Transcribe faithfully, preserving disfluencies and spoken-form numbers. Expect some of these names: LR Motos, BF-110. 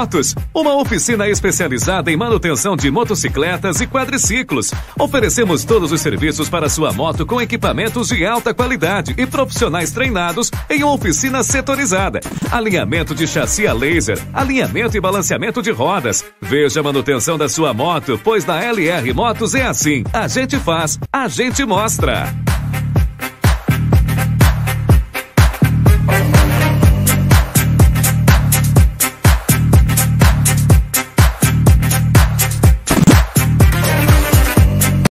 Motos, uma oficina especializada em manutenção de motocicletas e quadriciclos. Oferecemos todos os serviços para sua moto com equipamentos de alta qualidade e profissionais treinados em uma oficina setorizada. Alinhamento de chassi a laser, alinhamento e balanceamento de rodas. Veja a manutenção da sua moto, pois na L R Motos é assim. A gente faz, a gente mostra.